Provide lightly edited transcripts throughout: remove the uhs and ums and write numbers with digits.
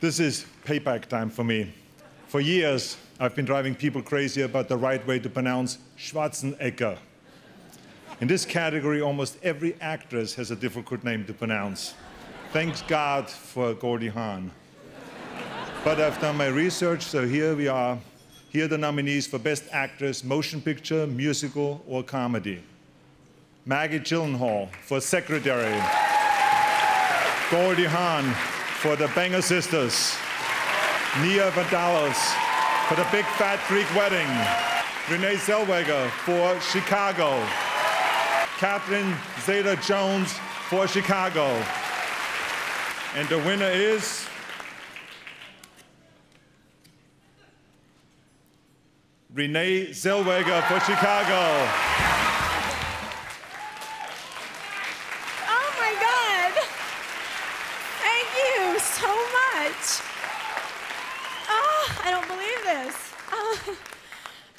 This is payback time for me. For years, I've been driving people crazy about the right way to pronounce Schwarzenegger. In this category, almost every actress has a difficult name to pronounce. Thanks God for Goldie Hawn. But I've done my research, so here we are. Here are the nominees for Best Actress, Motion Picture, Musical, or Comedy. Maggie Gyllenhaal for Secretary. Goldie Hawn for The Banger Sisters. Nia Vardalos for The Big Fat Greek Wedding. Renee Zellweger for Chicago. Catherine Zeta-Jones for Chicago. And the winner is... Renee Zellweger for Chicago.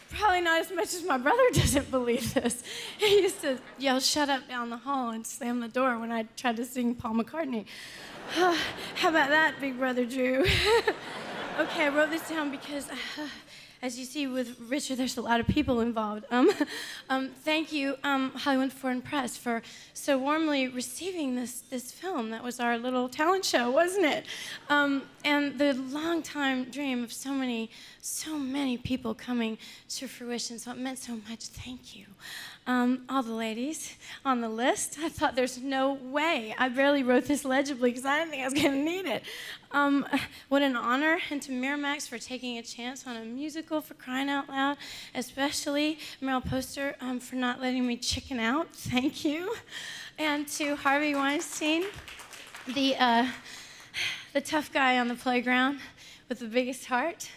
Probably not as much as my brother doesn't believe this. He used to yell, "Shut up," down the hall and slam the door when I tried to sing Paul McCartney. How about that, big brother Drew? Okay, I wrote this down because, as you see with Richard, there's a lot of people involved. Thank you, Hollywood Foreign Press, for so warmly receiving this film. That was our little talent show, wasn't it? And the long-time dream of so many people coming to fruition. So it meant so much. Thank you. All the ladies on the list. I thought there's no way. I barely wrote this legibly because I didn't think I was going to need it. What an honor, and to Miramax for taking a chance on a musical, for crying out loud, especially Meryl Poster for not letting me chicken out. Thank you. And to Harvey Weinstein, the tough guy on the playground with the biggest heart.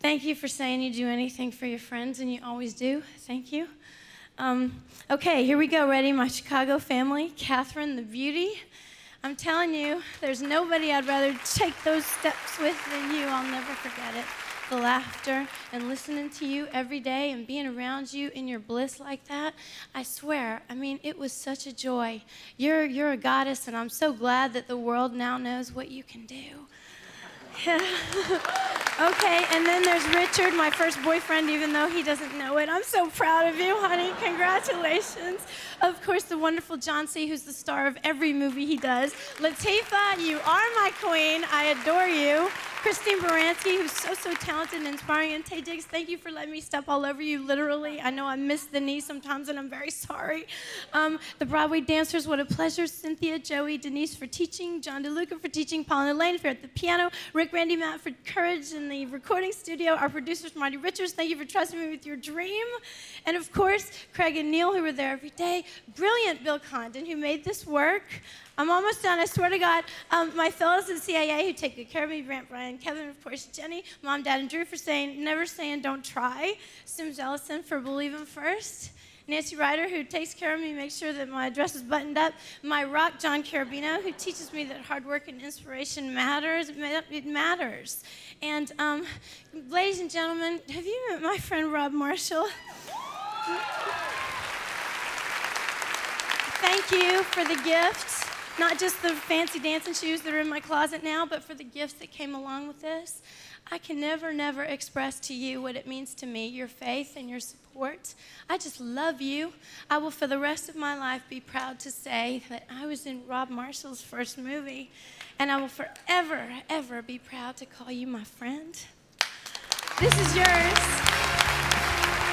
Thank you for saying you do anything for your friends, and you always do. Thank you. Okay, here we go. Ready? My Chicago family, Catherine the Beauty. I'm telling you, there's nobody I'd rather take those steps with than you. I'll never forget it. The laughter and listening to you every day and being around you in your bliss like that. I swear, I mean, it was such a joy. You're a goddess, and I'm so glad that the world now knows what you can do. Yeah. Okay, and then there's Richard, my first boyfriend, even though he doesn't know it. I'm so proud of you, honey. Congratulations. Of course, the wonderful John C., who's the star of every movie he does. Latifah, you are my queen. I adore you. Christine Baranski, who's so talented and inspiring. And Taye Diggs, thank you for letting me step all over you, literally. I know I miss the knee sometimes, and I'm very sorry. The Broadway dancers, what a pleasure. Cynthia, Joey, Denise for teaching. John DeLuca for teaching. Paul and Elaine for at the piano. Rick, Randy, Matt for courage in the recording studio. Our producers, Marty Richards, thank you for trusting me with your dream. And of course, Craig and Neil, who were there every day. Brilliant Bill Condon, who made this work. I'm almost done, I swear to God. My fellows at CIA who take good care of me, Brant, Brian, Kevin, of course, Jenny, Mom, Dad, and Drew for never saying don't try. Sims Ellison for believing first. Nancy Ryder, who takes care of me, makes sure that my dress is buttoned up. My rock, John Carabino, who teaches me that hard work and inspiration matters. It matters. And ladies and gentlemen, have you met my friend Rob Marshall? Thank you for the gifts. Not just the fancy dancing shoes that are in my closet now, but for the gifts that came along with this. I can never express to you what it means to me, your faith and your support. I just love you. I will, for the rest of my life, be proud to say that I was in Rob Marshall's first movie, and I will forever, ever be proud to call you my friend. This is yours.